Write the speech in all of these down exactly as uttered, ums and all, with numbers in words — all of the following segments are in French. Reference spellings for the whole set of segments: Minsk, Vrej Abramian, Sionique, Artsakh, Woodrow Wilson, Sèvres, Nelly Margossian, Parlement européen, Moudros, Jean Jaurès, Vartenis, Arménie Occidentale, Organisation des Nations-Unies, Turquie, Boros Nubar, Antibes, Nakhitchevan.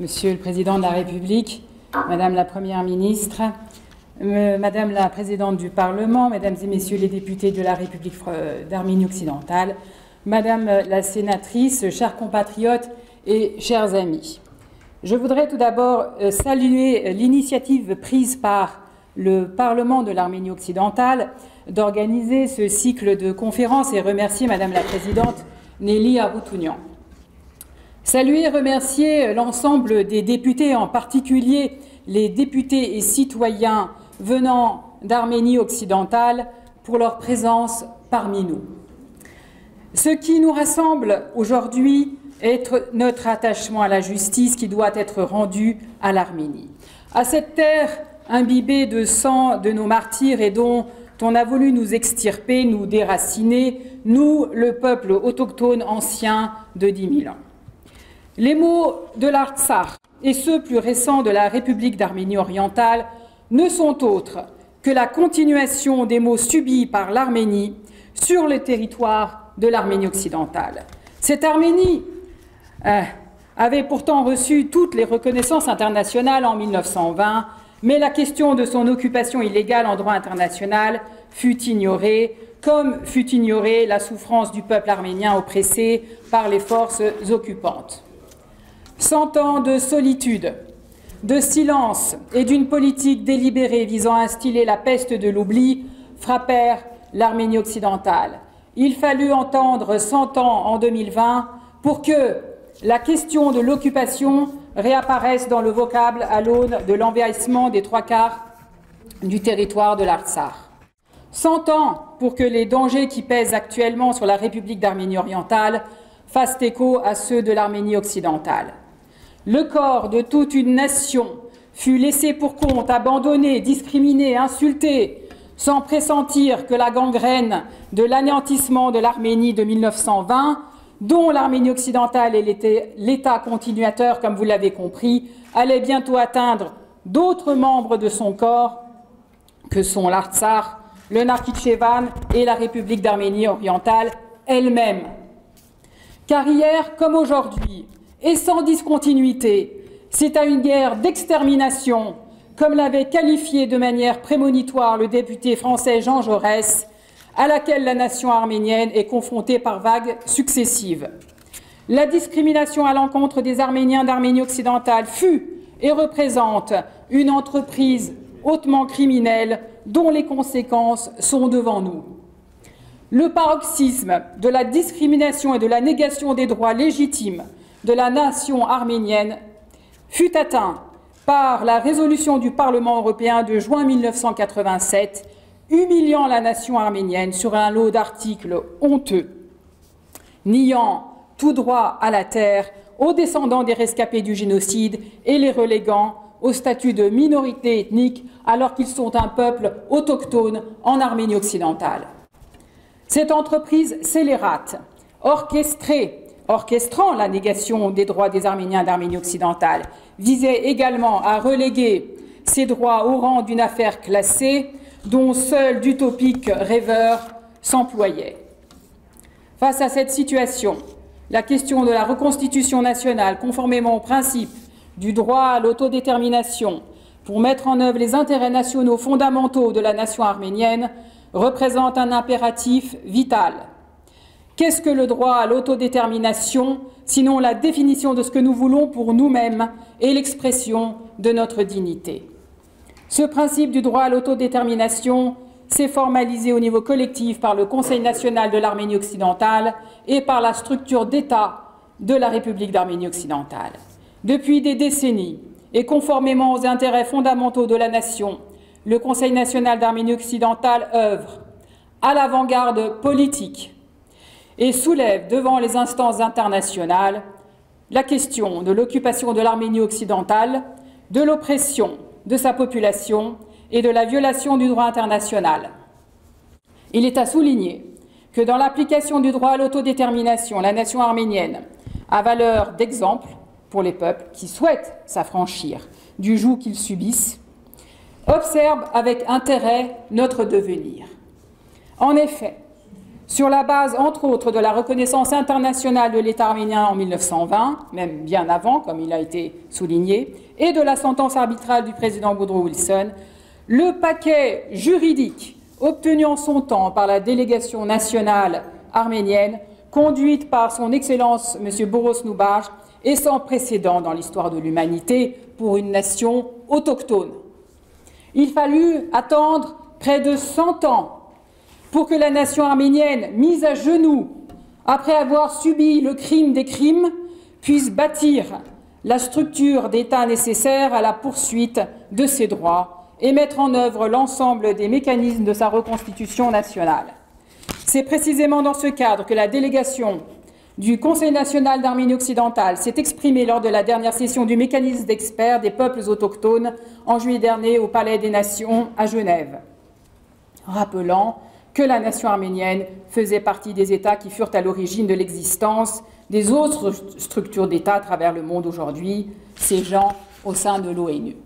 Monsieur le Président de la République, Madame la Première ministre, Madame la Présidente du Parlement, Mesdames et Messieurs les députés de la République d'Arménie occidentale, Madame la Sénatrice, chers compatriotes et chers amis, je voudrais tout d'abord saluer l'initiative prise par le Parlement de l'Arménie occidentale d'organiser ce cycle de conférences et remercier Madame la Présidente Nelly Margossian. Saluer et remercier l'ensemble des députés, en particulier les députés et citoyens venant d'Arménie occidentale, pour leur présence parmi nous. Ce qui nous rassemble aujourd'hui est notre attachement à la justice qui doit être rendue à l'Arménie, à cette terre imbibée de sang de nos martyrs et dont on a voulu nous extirper, nous déraciner, nous, le peuple autochtone ancien de dix mille ans. Les mots de l'Artsakh et ceux plus récents de la République d'Arménie orientale ne sont autres que la continuation des maux subis par l'Arménie sur le territoire de l'Arménie occidentale. Cette Arménie euh, avait pourtant reçu toutes les reconnaissances internationales en mille neuf cent vingt, mais la question de son occupation illégale en droit international fut ignorée, comme fut ignorée la souffrance du peuple arménien oppressé par les forces occupantes. Cent ans de solitude, de silence et d'une politique délibérée visant à instiller la peste de l'oubli frappèrent l'Arménie occidentale. Il fallut entendre cent ans en deux mille vingt pour que la question de l'occupation réapparaisse dans le vocable à l'aune de l'envahissement des trois quarts du territoire de l'Artsakh. Cent ans pour que les dangers qui pèsent actuellement sur la République d'Arménie orientale fassent écho à ceux de l'Arménie occidentale. Le corps de toute une nation fut laissé pour compte, abandonné, discriminé, insulté, sans pressentir que la gangrène de l'anéantissement de l'Arménie de mille neuf cent vingt, dont l'Arménie occidentale et l'État continuateur, comme vous l'avez compris, allait bientôt atteindre d'autres membres de son corps que sont l'Artsakh, le Nakhitchevan et la République d'Arménie orientale elle-même. Car hier comme aujourd'hui, et sans discontinuité, c'est à une guerre d'extermination, comme l'avait qualifié de manière prémonitoire le député français Jean Jaurès, à laquelle la nation arménienne est confrontée par vagues successives. La discrimination à l'encontre des Arméniens d'Arménie occidentale fut et représente une entreprise hautement criminelle dont les conséquences sont devant nous. Le paroxysme de la discrimination et de la négation des droits légitimes de la nation arménienne fut atteint par la résolution du Parlement européen de juin mille neuf cent quatre-vingt-sept, humiliant la nation arménienne sur un lot d'articles honteux, niant tout droit à la terre aux descendants des rescapés du génocide et les reléguant au statut de minorité ethnique alors qu'ils sont un peuple autochtone en Arménie occidentale. Cette entreprise scélérate, orchestrée, orchestrant la négation des droits des Arméniens d'Arménie occidentale, visait également à reléguer ces droits au rang d'une affaire classée dont seul d'utopiques rêveurs s'employait. Face à cette situation, la question de la reconstitution nationale, conformément au principe du droit à l'autodétermination, pour mettre en œuvre les intérêts nationaux fondamentaux de la nation arménienne, représente un impératif vital. Qu'est-ce que le droit à l'autodétermination, sinon la définition de ce que nous voulons pour nous-mêmes et l'expression de notre dignité ? Ce principe du droit à l'autodétermination s'est formalisé au niveau collectif par le Conseil national de l'Arménie occidentale et par la structure d'État de la République d'Arménie occidentale. Depuis des décennies, et conformément aux intérêts fondamentaux de la nation, le Conseil national d'Arménie occidentale œuvre à l'avant-garde politique et soulève devant les instances internationales la question de l'occupation de l'Arménie occidentale, de l'oppression de sa population et de la violation du droit international. Il est à souligner que dans l'application du droit à l'autodétermination, la nation arménienne a valeur d'exemple pour les peuples qui souhaitent s'affranchir du joug qu'ils subissent, observe avec intérêt notre devenir. En effet, sur la base, entre autres, de la reconnaissance internationale de l'État arménien en mille neuf cent vingt, même bien avant, comme il a été souligné, et de la sentence arbitrale du président Woodrow Wilson, le paquet juridique obtenu en son temps par la délégation nationale arménienne, conduite par son Excellence M. Boros Nubar, est sans précédent dans l'histoire de l'humanité pour une nation autochtone. Il fallut attendre près de cent ans pour que la nation arménienne, mise à genoux après avoir subi le crime des crimes, puisse bâtir la structure d'État nécessaire à la poursuite de ses droits et mettre en œuvre l'ensemble des mécanismes de sa reconstitution nationale. C'est précisément dans ce cadre que la délégation du Conseil national d'Arménie occidentale s'est exprimée lors de la dernière session du mécanisme d'experts des peuples autochtones en juillet dernier au Palais des Nations à Genève, rappelant que la nation arménienne faisait partie des États qui furent à l'origine de l'existence des autres structures d'État à travers le monde aujourd'hui, siégeant au sein de l'ONU.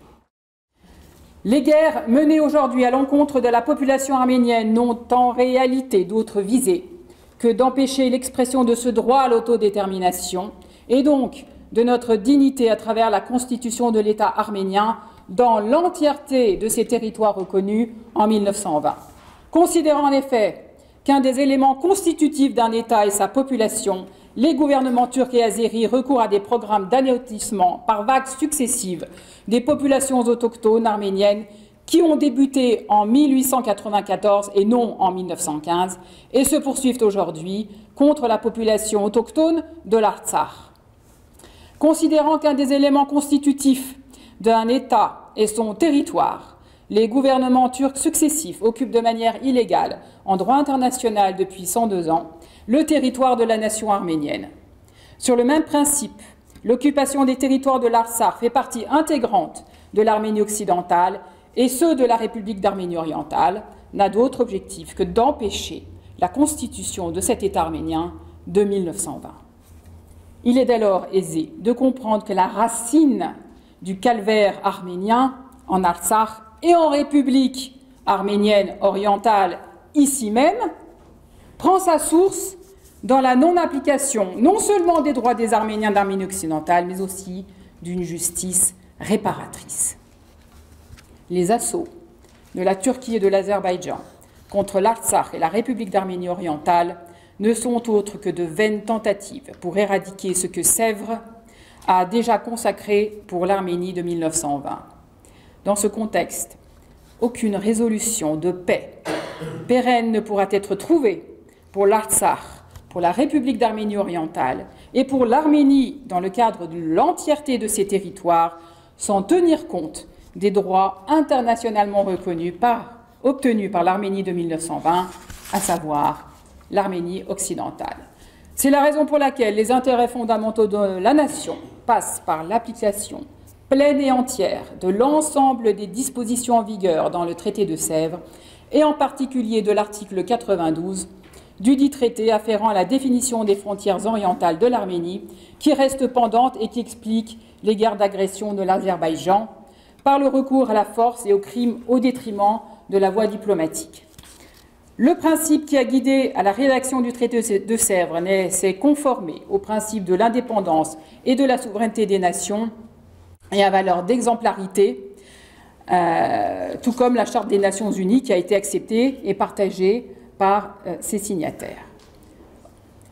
Les guerres menées aujourd'hui à l'encontre de la population arménienne n'ont en réalité d'autre visée que d'empêcher l'expression de ce droit à l'autodétermination et donc de notre dignité à travers la constitution de l'État arménien dans l'entièreté de ses territoires reconnus en mille neuf cent vingt. Considérant en effet qu'un des éléments constitutifs d'un État est sa population, les gouvernements turcs et azéris recourent à des programmes d'anéantissement par vagues successives des populations autochtones arméniennes qui ont débuté en mille huit cent quatre-vingt-quatorze et non en mille neuf cent quinze et se poursuivent aujourd'hui contre la population autochtone de l'Artsakh. Considérant qu'un des éléments constitutifs d'un État est son territoire, les gouvernements turcs successifs occupent de manière illégale, en droit international depuis cent deux ans, le territoire de la nation arménienne. Sur le même principe, l'occupation des territoires de l'Artsakh fait partie intégrante de l'Arménie occidentale et ceux de la République d'Arménie orientale n'a d'autre objectif que d'empêcher la constitution de cet État arménien de mille neuf cent vingt. Il est dès lors aisé de comprendre que la racine du calvaire arménien en Artsakh et en République arménienne orientale, ici même, prend sa source dans la non-application non seulement des droits des Arméniens d'Arménie occidentale, mais aussi d'une justice réparatrice. Les assauts de la Turquie et de l'Azerbaïdjan contre l'Artsakh et la République d'Arménie orientale ne sont autres que de vaines tentatives pour éradiquer ce que Sèvres a déjà consacré pour l'Arménie de mille neuf cent vingt. Dans ce contexte, aucune résolution de paix pérenne ne pourra être trouvée pour l'Artsakh, pour la République d'Arménie orientale et pour l'Arménie dans le cadre de l'entièreté de ses territoires sans tenir compte des droits internationalement reconnus par, obtenus par l'Arménie de mille neuf cent vingt, à savoir l'Arménie occidentale. C'est la raison pour laquelle les intérêts fondamentaux de la nation passent par l'application pleine et entière de l'ensemble des dispositions en vigueur dans le traité de Sèvres et en particulier de l'article quatre-vingt-douze du dit traité afférent à la définition des frontières orientales de l'Arménie qui reste pendante et qui explique les guerres d'agression de l'Azerbaïdjan par le recours à la force et au crime au détriment de la voie diplomatique. Le principe qui a guidé à la rédaction du traité de Sèvres s'est conformé au principe de l'indépendance et de la souveraineté des nations et à valeur d'exemplarité, euh, tout comme la Charte des Nations Unies qui a été acceptée et partagée par euh, ses signataires.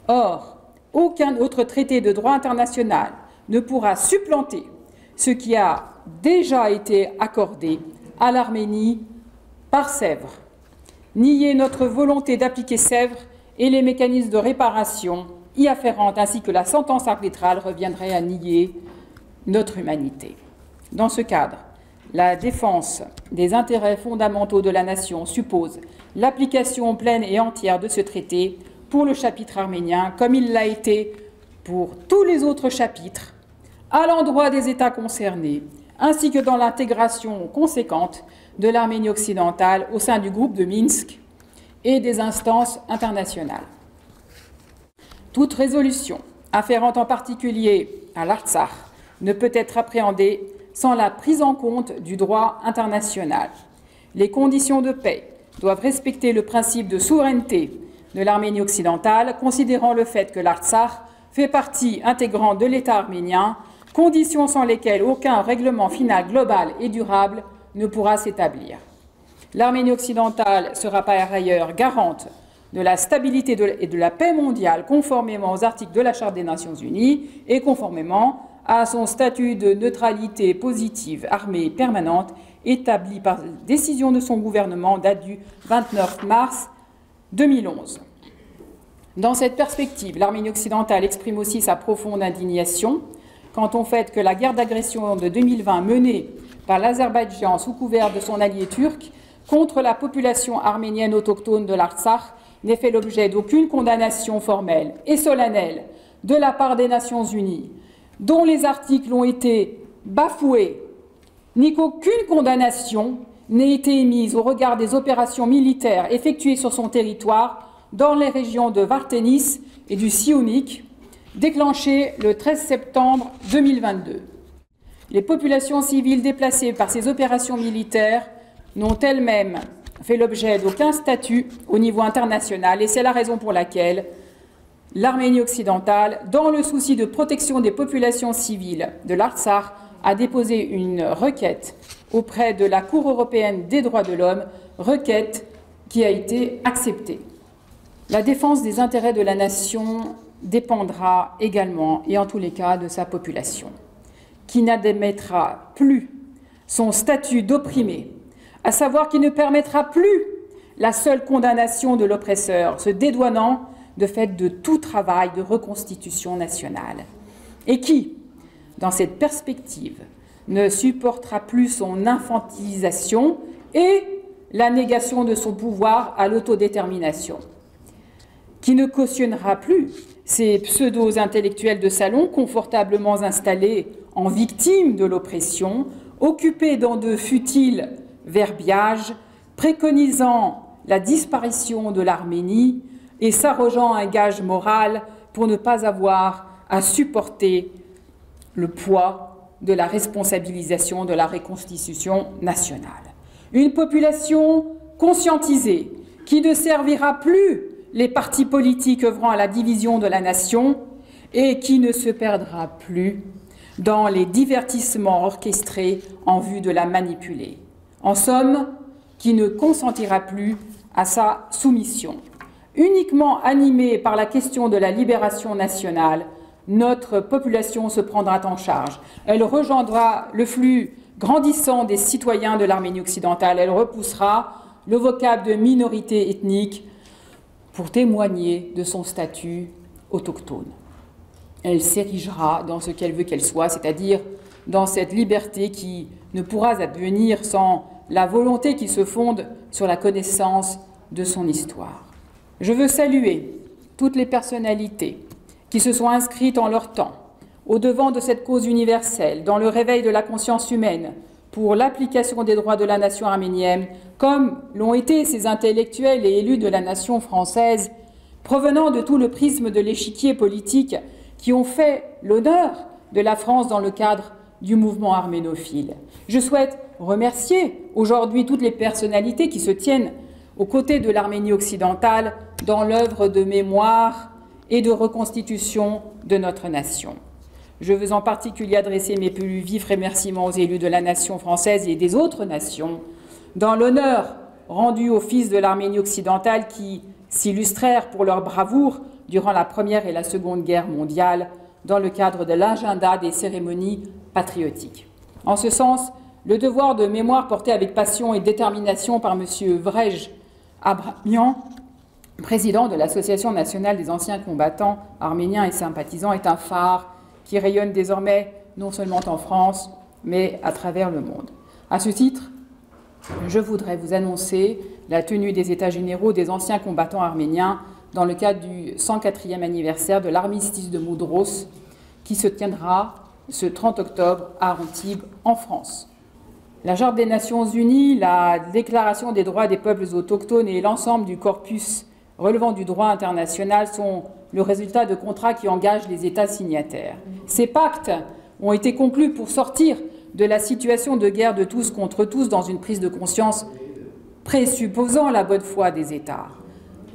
Or, aucun autre traité de droit international ne pourra supplanter ce qui a déjà été accordé à l'Arménie par Sèvres, nier notre volonté d'appliquer Sèvres et les mécanismes de réparation y afférentes, ainsi que la sentence arbitrale reviendrait à nier notre humanité. Dans ce cadre, la défense des intérêts fondamentaux de la nation suppose l'application pleine et entière de ce traité pour le chapitre arménien, comme il l'a été pour tous les autres chapitres, à l'endroit des États concernés, ainsi que dans l'intégration conséquente de l'Arménie occidentale au sein du groupe de Minsk et des instances internationales. Toute résolution afférente en particulier à l'Artsakh ne peut être appréhendée sans la prise en compte du droit international. Les conditions de paix doivent respecter le principe de souveraineté de l'Arménie occidentale, considérant le fait que l'Artsakh fait partie intégrante de l'État arménien, conditions sans lesquelles aucun règlement final global et durable ne pourra s'établir. L'Arménie occidentale sera par ailleurs garante de la stabilité et de la paix mondiale conformément aux articles de la Charte des Nations Unies et conformément à son statut de neutralité positive armée permanente établi par décision de son gouvernement date du vingt-neuf mars deux mille onze. Dans cette perspective, l'Arménie occidentale exprime aussi sa profonde indignation quant au fait que la guerre d'agression de deux mille vingt menée par l'Azerbaïdjan sous couvert de son allié turc contre la population arménienne autochtone de l'Artsakh n'ait fait l'objet d'aucune condamnation formelle et solennelle de la part des Nations Unies, dont les articles ont été bafoués, ni qu'aucune condamnation n'ait été émise au regard des opérations militaires effectuées sur son territoire dans les régions de Vartenis et du Sionique, déclenchées le treize septembre deux mille vingt-deux. Les populations civiles déplacées par ces opérations militaires n'ont elles-mêmes fait l'objet d'aucun statut au niveau international et c'est la raison pour laquelle l'Arménie occidentale, dans le souci de protection des populations civiles de l'Artsakh, a déposé une requête auprès de la Cour européenne des droits de l'homme, requête qui a été acceptée. La défense des intérêts de la nation dépendra également et en tous les cas de sa population, qui n'admettra plus son statut d'opprimé, à savoir qu'il ne permettra plus la seule condamnation de l'oppresseur, se dédouanant de fait de tout travail de reconstitution nationale, et qui, dans cette perspective, ne supportera plus son infantilisation et la négation de son pouvoir à l'autodétermination, qui ne cautionnera plus ces pseudo-intellectuels de salon confortablement installés en victimes de l'oppression, occupés dans de futiles verbiages, préconisant la disparition de l'Arménie et s'arrogeant un gage moral pour ne pas avoir à supporter le poids de la responsabilisation de la reconstitution nationale. Une population conscientisée qui ne servira plus les partis politiques œuvrant à la division de la nation et qui ne se perdra plus dans les divertissements orchestrés en vue de la manipuler. En somme, qui ne consentira plus à sa soumission. Uniquement animée par la question de la libération nationale, notre population se prendra en charge. Elle rejoindra le flux grandissant des citoyens de l'Arménie occidentale. Elle repoussera le vocable de minorité ethnique pour témoigner de son statut autochtone. Elle s'érigera dans ce qu'elle veut qu'elle soit, c'est-à-dire dans cette liberté qui ne pourra advenir sans la volonté qui se fonde sur la connaissance de son histoire. Je veux saluer toutes les personnalités qui se sont inscrites en leur temps au-devant de cette cause universelle, dans le réveil de la conscience humaine, pour l'application des droits de la nation arménienne, comme l'ont été ces intellectuels et élus de la nation française, provenant de tout le prisme de l'échiquier politique qui ont fait l'honneur de la France dans le cadre du mouvement arménophile. Je souhaite remercier aujourd'hui toutes les personnalités qui se tiennent aux côtés de l'Arménie occidentale dans l'œuvre de mémoire et de reconstitution de notre nation. Je veux en particulier adresser mes plus vifs remerciements aux élus de la nation française et des autres nations dans l'honneur rendu aux fils de l'Arménie occidentale qui s'illustrèrent pour leur bravoure durant la Première et la Seconde Guerre mondiale dans le cadre de l'agenda des cérémonies patriotiques. En ce sens, le devoir de mémoire porté avec passion et détermination par M. Vrej Abramian, président de l'Association nationale des anciens combattants arméniens et sympathisants, est un phare qui rayonne désormais non seulement en France, mais à travers le monde. À ce titre, je voudrais vous annoncer la tenue des États généraux des anciens combattants arméniens dans le cadre du cent quatrième anniversaire de l'armistice de Moudros, qui se tiendra ce trente octobre à Antibes, en France. La Charte des Nations Unies, la Déclaration des droits des peuples autochtones et l'ensemble du corpus relevant du droit international sont le résultat de contrats qui engagent les États signataires. Ces pactes ont été conclus pour sortir de la situation de guerre de tous contre tous dans une prise de conscience présupposant la bonne foi des États.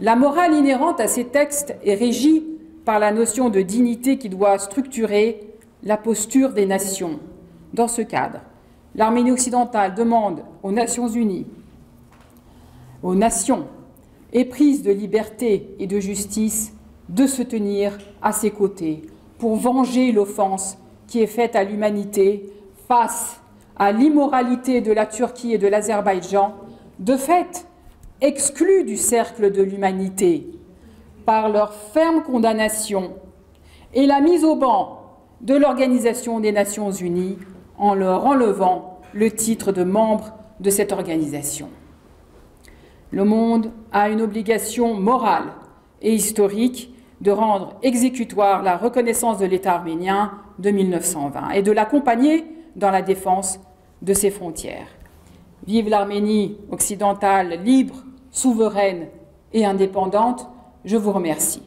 La morale inhérente à ces textes est régie par la notion de dignité qui doit structurer la posture des nations. Dans ce cadre, l'Arménie occidentale demande aux Nations unies, aux nations éprises de liberté et de justice, de se tenir à ses côtés pour venger l'offense qui est faite à l'humanité face à l'immoralité de la Turquie et de l'Azerbaïdjan, de fait exclus du cercle de l'humanité par leur ferme condamnation et la mise au ban de l'Organisation des Nations Unies en leur enlevant le titre de membre de cette organisation. Le monde a une obligation morale et historique de rendre exécutoire la reconnaissance de l'État arménien de mille neuf cent vingt et de l'accompagner dans la défense de ses frontières. Vive l'Arménie occidentale libre, souveraine et indépendante. Je vous remercie.